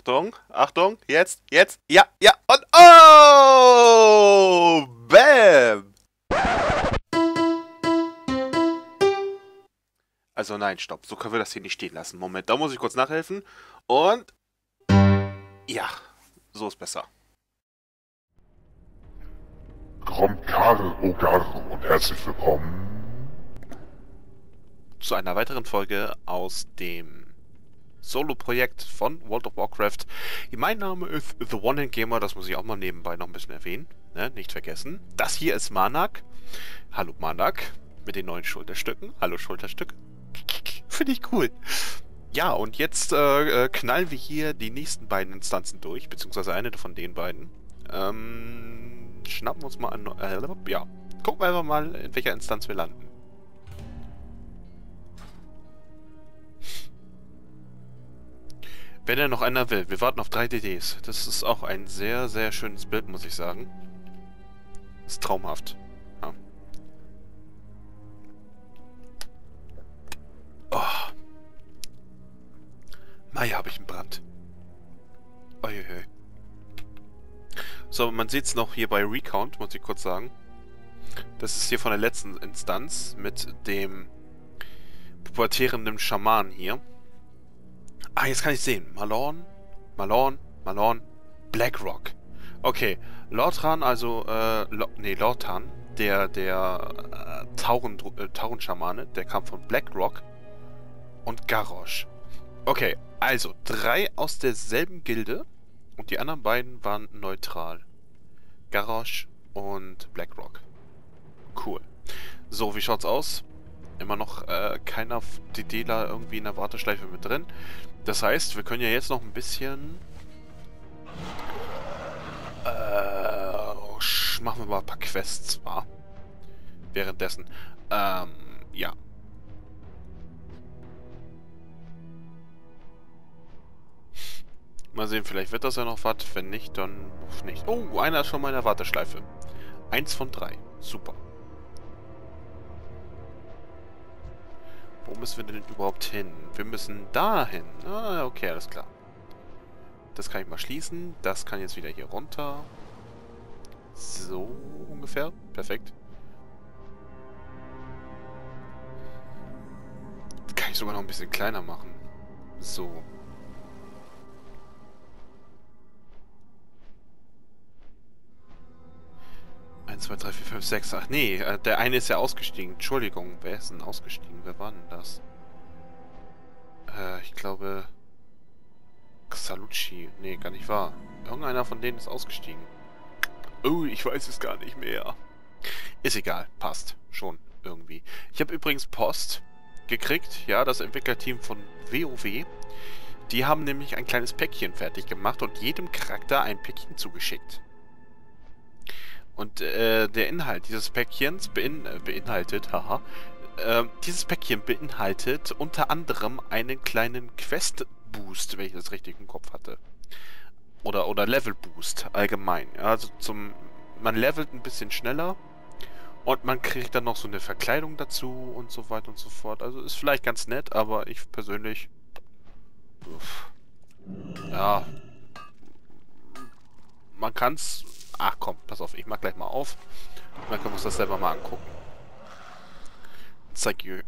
Achtung, Achtung, jetzt, ja, und oh, bam! Also nein, stopp, so können wir das hier nicht stehen lassen. Moment, da muss ich kurz nachhelfen und ja, so ist besser. Gromkar, Ogar und herzlich willkommen zu einer weiteren Folge aus dem Solo-Projekt von World of Warcraft. Mein Name ist TheOneHandGamer, das muss ich auch mal nebenbei noch ein bisschen erwähnen, ne? Nicht vergessen. Das hier ist Manak. Hallo Manak, mit den neuen Schulterstücken. Hallo Schulterstück. Finde ich cool. Ja, und jetzt knallen wir hier die nächsten beiden Instanzen durch, beziehungsweise eine von den beiden. Schnappen wir uns mal an... ja, gucken wir einfach mal, in welcher Instanz wir landen. Wenn er noch einer will. Wir warten auf 3 DDs. Das ist auch ein sehr, sehr schönes Bild, muss ich sagen. Ist traumhaft. Ja. Oh. Mai, habe ich einen Brand. Uiuiui. So, man sieht es noch hier bei Recount, muss ich kurz sagen. Das ist hier von der letzten Instanz mit dem pubertierenden Schaman hier. Ah, jetzt kann ich sehen. Malorn, Blackrock. Okay, Lothan, also, Lothan, der Taurenschamane, der kam von Blackrock und Garrosh. Okay, also, 3 aus derselben Gilde und die anderen beiden waren neutral. Garrosh und Blackrock. Cool. So, wie schaut's aus? Immer noch keiner DDler irgendwie in der Warteschleife mit drin. Das heißt, wir können ja jetzt noch ein bisschen... machen wir mal ein paar Quests, wa? Währenddessen. Ja. Mal sehen, vielleicht wird das ja noch was. Wenn nicht, dann nicht. Oh, einer ist schon mal in der Warteschleife. 1 von 3. Super. Wo müssen wir denn überhaupt hin? Wir müssen da hin. Ah, okay, alles klar. Das kann ich mal schließen. Das kann jetzt wieder hier runter. So ungefähr. Perfekt. Das kann ich sogar noch ein bisschen kleiner machen. So. Eins, 2, 3, 4, 5, 6, 8. Nee, der eine ist ja ausgestiegen. Entschuldigung, wer ist denn ausgestiegen? Wer war denn das? Ich glaube... Xalucci. Nee, gar nicht wahr. Irgendeiner von denen ist ausgestiegen. Oh, ich weiß es gar nicht mehr. Ist egal. Passt. Schon. Irgendwie. Ich habe übrigens Post gekriegt. Ja, das Entwicklerteam von WoW. Die haben nämlich ein kleines Päckchen fertig gemacht und jedem Charakter ein Päckchen zugeschickt. Und der Inhalt dieses Päckchens beinhaltet, haha, dieses Päckchen beinhaltet unter anderem einen kleinen Quest-Boost, wenn ich das richtig im Kopf hatte. Oder Level-Boost allgemein. Also man levelt ein bisschen schneller und man kriegt dann noch so eine Verkleidung dazu und so weiter und so fort. Also ist vielleicht ganz nett, aber ich persönlich... Uff, ja... Man kann's... Ach komm, pass auf, ich mach gleich mal auf. Dann können wir uns das selber mal angucken. Zeige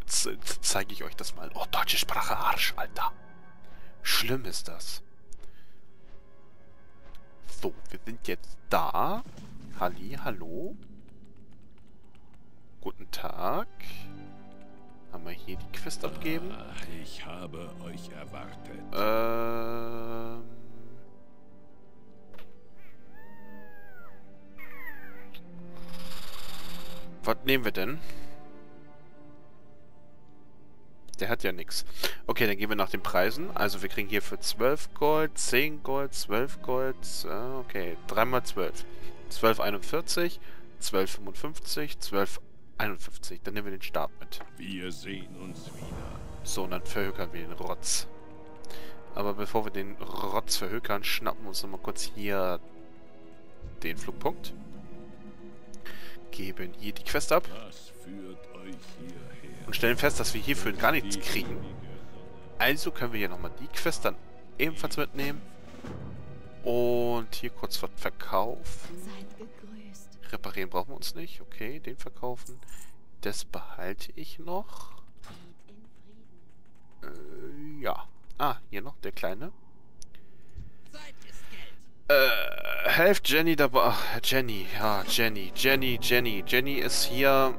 ich euch das mal. Oh, deutsche Sprache, Arsch, Alter. Schlimm ist das. So, wir sind jetzt da. Halli, hallo. Guten Tag. Haben wir hier die Quest abgeben? Ich habe euch erwartet. Was nehmen wir denn? Der hat ja nichts. Okay, dann gehen wir nach den Preisen. Also wir kriegen hier für 12 Gold, 10 Gold, 12 Gold. Okay, 3 mal 12. 12,41, 12,55, 12,51. Dann nehmen wir den Stab mit. Wir sehen uns wieder. So, und dann verhökern wir den Rotz. Aber bevor wir den Rotz verhökern, schnappen wir uns nochmal kurz hier den Flugpunkt. Geben hier die Quest ab und stellen fest, dass wir hierfür gar nichts kriegen. Also können wir hier nochmal die Quest dann ebenfalls mitnehmen Und hier kurz was verkaufen. Reparieren brauchen wir uns nicht. Okay, den verkaufen. Das behalte ich noch. Ja. Ah, hier noch, der Kleine. Helft Jenny dabei. Ach, Jenny. Ja, Jenny. Jenny ist hier...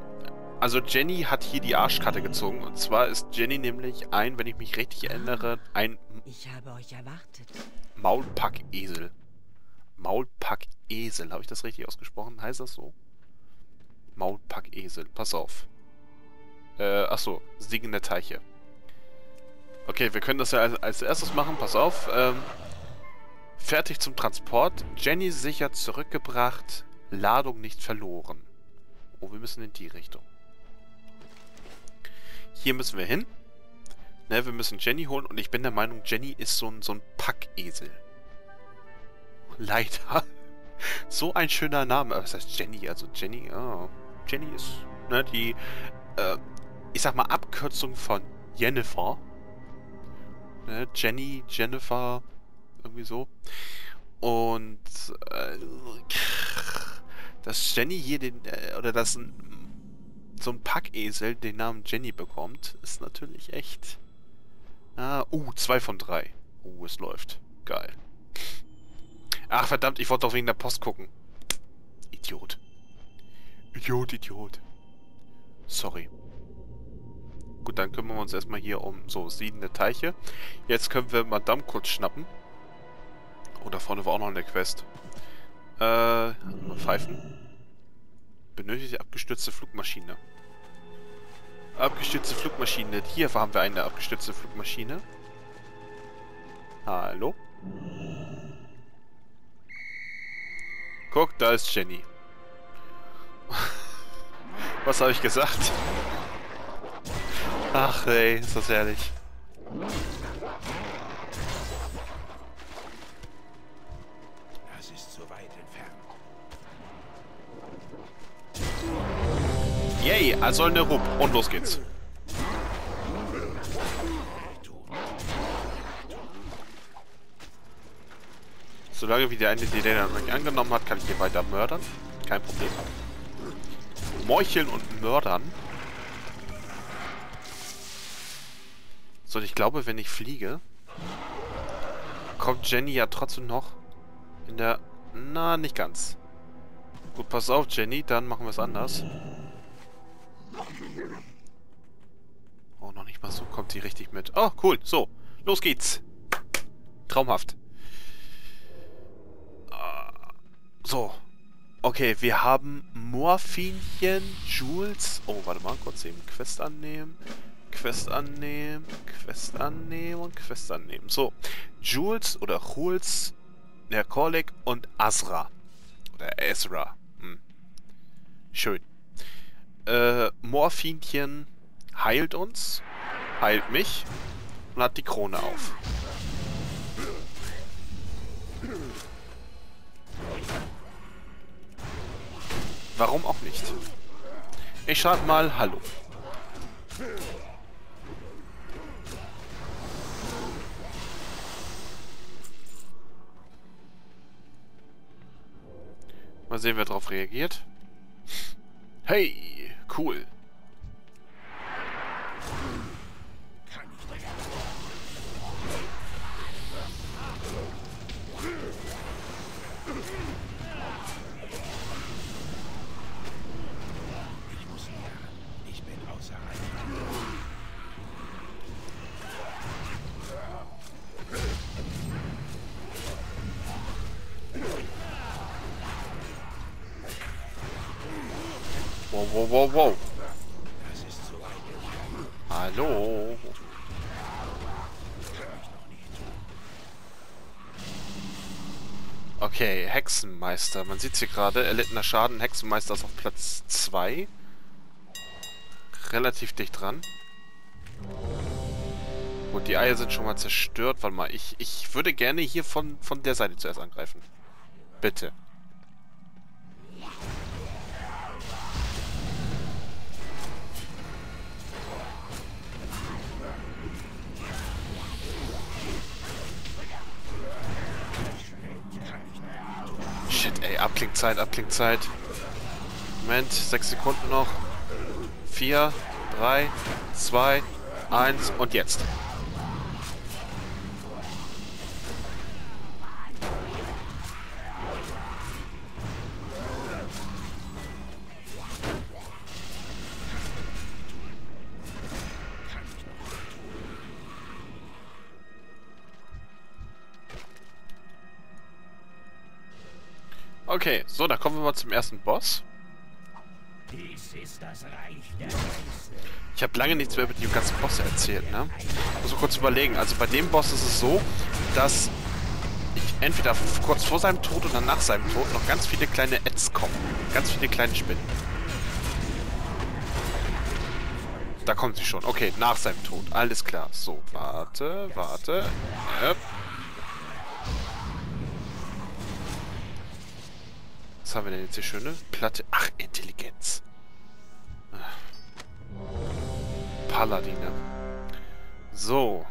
Also Jenny hat hier die Arschkarte gezogen. Und zwar ist Jenny nämlich ein, wenn ich mich richtig erinnere, ein... Ich habe euch erwartet. Maulpackesel. Maulpackesel. Habe ich das richtig ausgesprochen? Heißt das so? Maulpackesel. Pass auf. Achso. Siegende Teiche. Okay, wir können das ja als erstes machen. Pass auf. Fertig zum Transport. Jenny sicher zurückgebracht. Ladung nicht verloren. Oh, wir müssen in die Richtung. Hier müssen wir hin. Ne, wir müssen Jenny holen. Und ich bin der Meinung, Jenny ist so ein Packesel. Leider. So ein schöner Name. Aber was heißt Jenny? Also Jenny... Oh. Jenny ist... Ne, die... ich sag mal Abkürzung von Jennifer. Ne, Jenny, Jennifer... Irgendwie so. Und dass Jenny hier den, dass so ein Packesel den Namen Jenny bekommt, ist natürlich echt... 2 von 3. Es läuft. Geil. Ach, verdammt, ich wollte doch wegen der Post gucken. Idiot. Idiot. Sorry. Gut, dann kümmern wir uns erstmal hier um so siedende Teiche. Jetzt können wir Madame kurz schnappen. Oh, da vorne war auch noch eine Quest. Mal pfeifen. Benötigte abgestürzte Flugmaschine. Abgestürzte Flugmaschine. Hier haben wir eine abgestürzte Flugmaschine. Hallo? Guck, da ist Jenny. Was habe ich gesagt? Ach ey, ist das ehrlich. Yay, also eine Rupp. Und los geht's. Solange wie der eine die den noch nicht angenommen hat, kann ich hier weiter mördern. Kein Problem. Meucheln und mördern. So, ich glaube, wenn ich fliege, kommt Jenny ja trotzdem noch in der... Na, nicht ganz. Gut, pass auf, Jenny, dann machen wir es anders. Oh, noch nicht mal so kommt sie richtig mit. Oh, cool. So, los geht's. Traumhaft. So. Okay, wir haben Morphinchen, Jules. Oh, warte mal, kurz eben Quest annehmen. Quest annehmen. So, Jules oder Jules, Necrolik und Azra. Oder Ezra. Hm. Schön. Morphinchen heilt uns, heilt mich und hat die Krone auf. Warum auch nicht? Ich schreibe mal Hallo. Mal sehen, wer darauf reagiert. Hey! Cool. Ich muss hier. Ich bin außer Reichweite. Wow. Das ist so ein... Hallo. Okay, Hexenmeister. Man sieht es hier gerade. Erlittener Schaden. Hexenmeister ist auf Platz 2. Relativ dicht dran. Gut, die Eier sind schon mal zerstört. Warte mal, ich würde gerne hier von der Seite zuerst angreifen. Bitte. Abklingzeit, Abklingzeit. Moment, 6 Sekunden noch. 4, 3, 2, 1 und jetzt. Okay, so, da kommen wir mal zum ersten Boss. Ich habe lange nichts mehr über die ganzen Bosse erzählt, ne? Muss mal kurz überlegen. Also bei dem Boss ist es so, dass ich entweder kurz vor seinem Tod oder nach seinem Tod noch ganz viele kleine Ads kommen. Ganz viele kleine Spinnen. Da kommt sie schon. Okay, nach seinem Tod. Alles klar. So, warte, warte. Yep. Was haben wir denn jetzt hier schöne? Platte. Ach, Intelligenz. Paladine. So.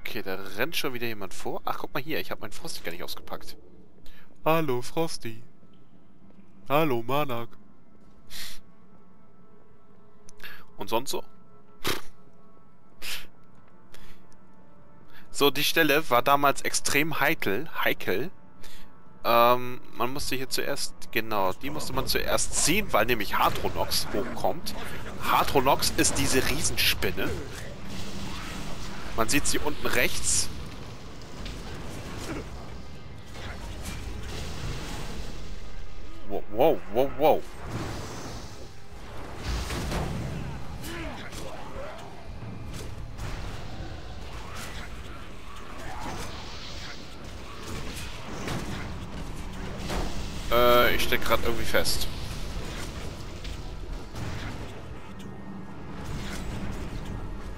Okay, da rennt schon wieder jemand vor. Ach, guck mal hier. Ich habe meinen Frosty gar nicht ausgepackt. Hallo, Frosty. Hallo, Manak. Und sonst so? So, die Stelle war damals extrem heikel. Man musste hier zuerst, genau, die musste man zuerst ziehen, weil nämlich Hadronox hochkommt. Hadronox ist diese Riesenspinne. Man sieht sie unten rechts. Wow, wow, wow, wow. Ich stecke gerade irgendwie fest.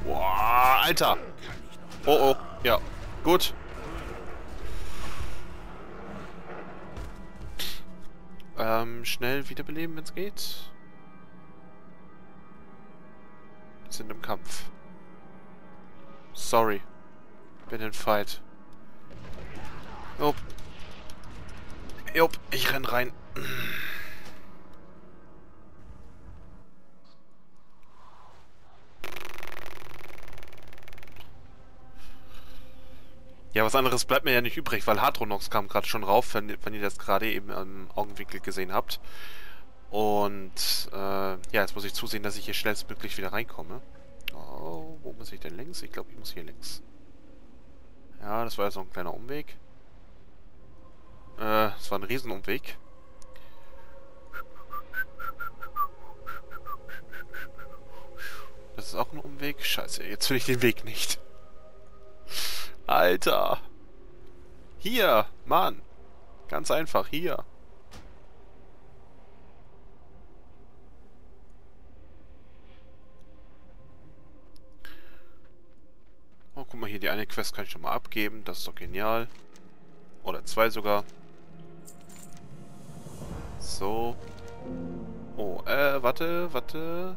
Boah, Alter! Oh, oh, ja. Gut. Schnell wiederbeleben, wenn es geht. Wir sind im Kampf. Sorry. Bin in Fight. Oh. Jupp, ich renn rein. Ja, was anderes bleibt mir ja nicht übrig, weil Hadronox kam gerade schon rauf, wenn ihr das gerade eben im Augenwinkel gesehen habt. Und ja, jetzt muss ich zusehen, dass ich hier schnellstmöglich wieder reinkomme. Oh, wo muss ich denn links? Ich glaube, ich muss hier links. Ja, das war jetzt noch ein kleiner Umweg. Es war ein Riesenumweg. Das ist auch ein Umweg. Scheiße, jetzt will ich den Weg nicht. Alter. Hier, Mann. Ganz einfach, hier. Oh, guck mal hier, die eine Quest kann ich schon mal abgeben. Das ist doch genial. Oder zwei sogar. So. Oh, warte, warte.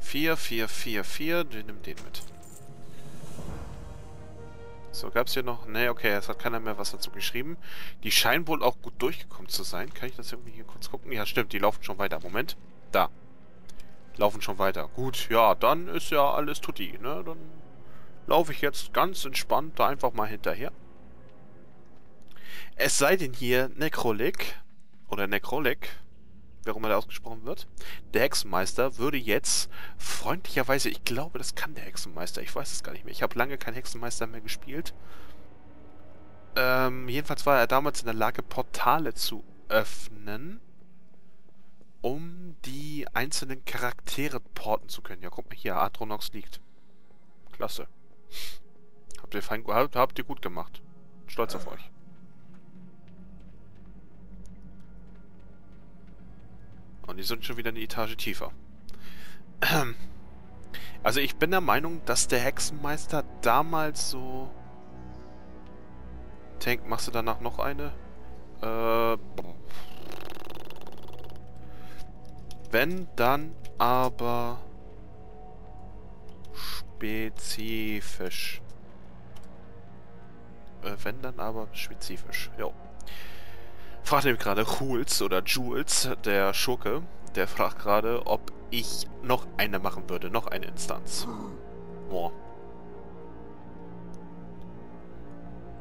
4, 4, 4, 4. Nimm den mit. So, gab's hier noch... Ne, okay, es hat keiner mehr was dazu geschrieben. Die scheinen wohl auch gut durchgekommen zu sein. Kann ich das irgendwie hier kurz gucken? Ja, stimmt, die laufen schon weiter. Moment. Da. Laufen schon weiter. Gut, ja, dann ist ja alles tutti, ne? Dann laufe ich jetzt ganz entspannt da einfach mal hinterher. Es sei denn hier Necrolik, oder Necrolik, wie auch immer der ausgesprochen wird, der Hexenmeister würde jetzt freundlicherweise, ich glaube, das kann der Hexenmeister, ich weiß es gar nicht mehr, ich habe lange keinen Hexenmeister mehr gespielt. Jedenfalls war er damals in der Lage, Portale zu öffnen, um die einzelnen Charaktere porten zu können. Ja, guck mal hier, Hadronox liegt. Klasse. Habt ihr gut gemacht. Stolz auf euch. Und die sind schon wieder eine Etage tiefer. Also ich bin der Meinung, dass der Hexenmeister damals so... Tank, machst du danach noch eine? Wenn, dann aber... spezifisch. wenn dann aber spezifisch. Jo. Fragt nämlich gerade Jules oder Jules, der Schurke, der fragt gerade, ob ich noch eine machen würde, noch eine Instanz. Boah.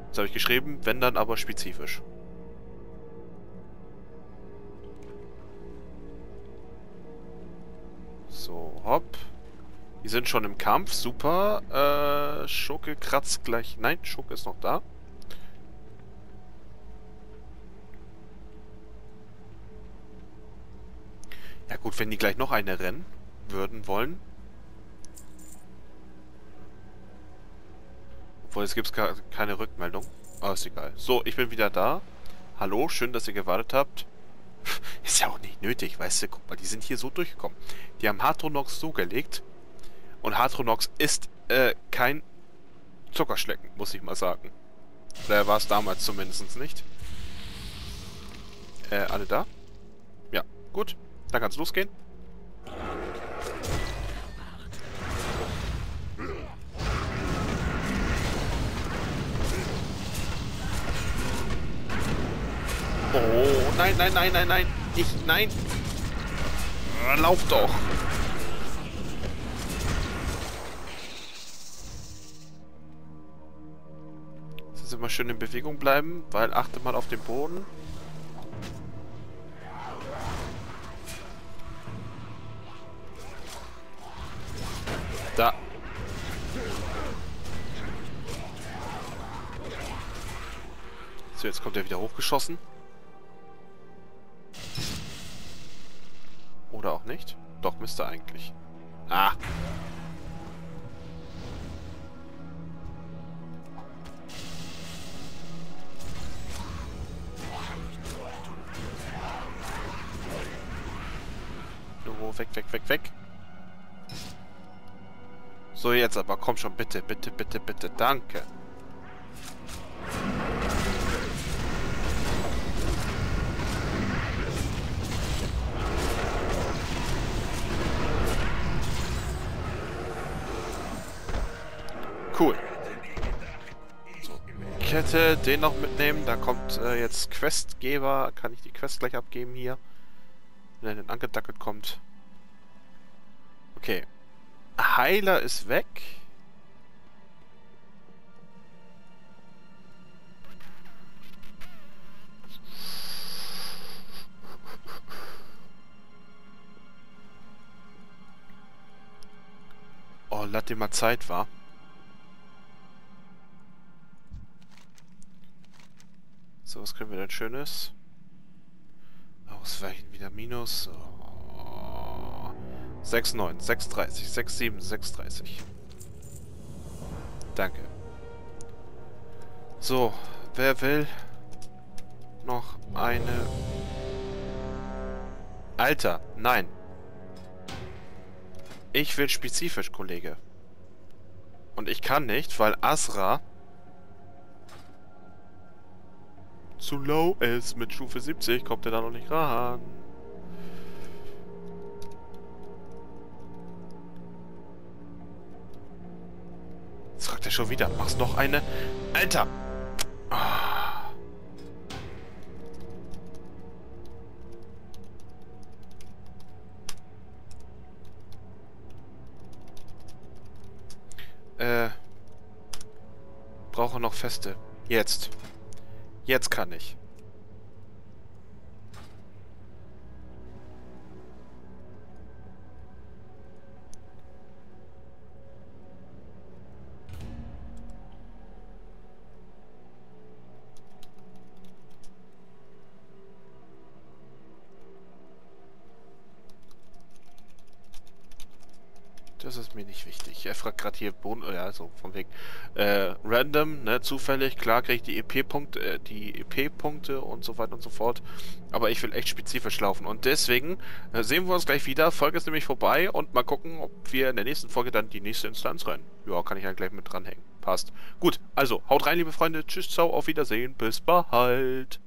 Das habe ich geschrieben, wenn dann aber spezifisch. So, hopp. Die sind schon im Kampf, super. Schurke kratzt gleich. Nein, Schurke ist noch da. Ja gut, wenn die gleich noch eine rennen würden wollen. Obwohl, jetzt gibt es keine Rückmeldung. Aber ist egal. So, ich bin wieder da. Hallo, schön, dass ihr gewartet habt. Ist ja auch nicht nötig, weißt du, guck mal, die sind hier so durchgekommen. Die haben Hadronox so gelegt. Und Hadronox ist kein Zuckerschlecken, muss ich mal sagen. Oder war es damals zumindest nicht. Alle da? Ja, gut. Dann kann's losgehen. Oh, nein, nein, nein, nein, nein. Nein. Lauf doch. Immer schön in Bewegung bleiben, weil achte mal auf den Boden. Da. So, jetzt kommt er wieder hochgeschossen. Oder auch nicht. Doch, müsste eigentlich. Ah. Weg. So, jetzt aber. Komm schon, bitte. Danke. Cool. So, Kette, den noch mitnehmen. Da kommt jetzt Questgeber. Kann ich die Quest gleich abgeben hier? Wenn er dann angedackelt kommt. Okay. Heiler ist weg. Oh, lass dir mal Zeit, wa? So, was können wir denn Schönes? Ausweichen wieder Minus. Oh. 6,9, 6,30, 6,7, 6,30. Danke. So, wer will noch eine... Alter, nein. Ich will spezifisch, Kollege. Und ich kann nicht, weil Asra zu low ist. Mit Stufe 70 kommt er da noch nicht ran. Jetzt fragt er schon wieder. Machst noch eine? Alter! Oh. Brauche noch Feste. Jetzt. Jetzt kann ich. Das ist mir nicht wichtig. Er fragt gerade hier Boden, ja, so von wegen random, ne, zufällig. Klar kriege ich die EP-Punkte, und so weiter und so fort. Aber ich will echt spezifisch laufen. Und deswegen sehen wir uns gleich wieder. Folge ist nämlich vorbei und mal gucken, ob wir in der nächsten Folge dann die nächste Instanz rennen. Ja, kann ich ja gleich mit dranhängen. Passt. Gut, also haut rein, liebe Freunde. Tschüss, ciao, auf Wiedersehen. Bis bald.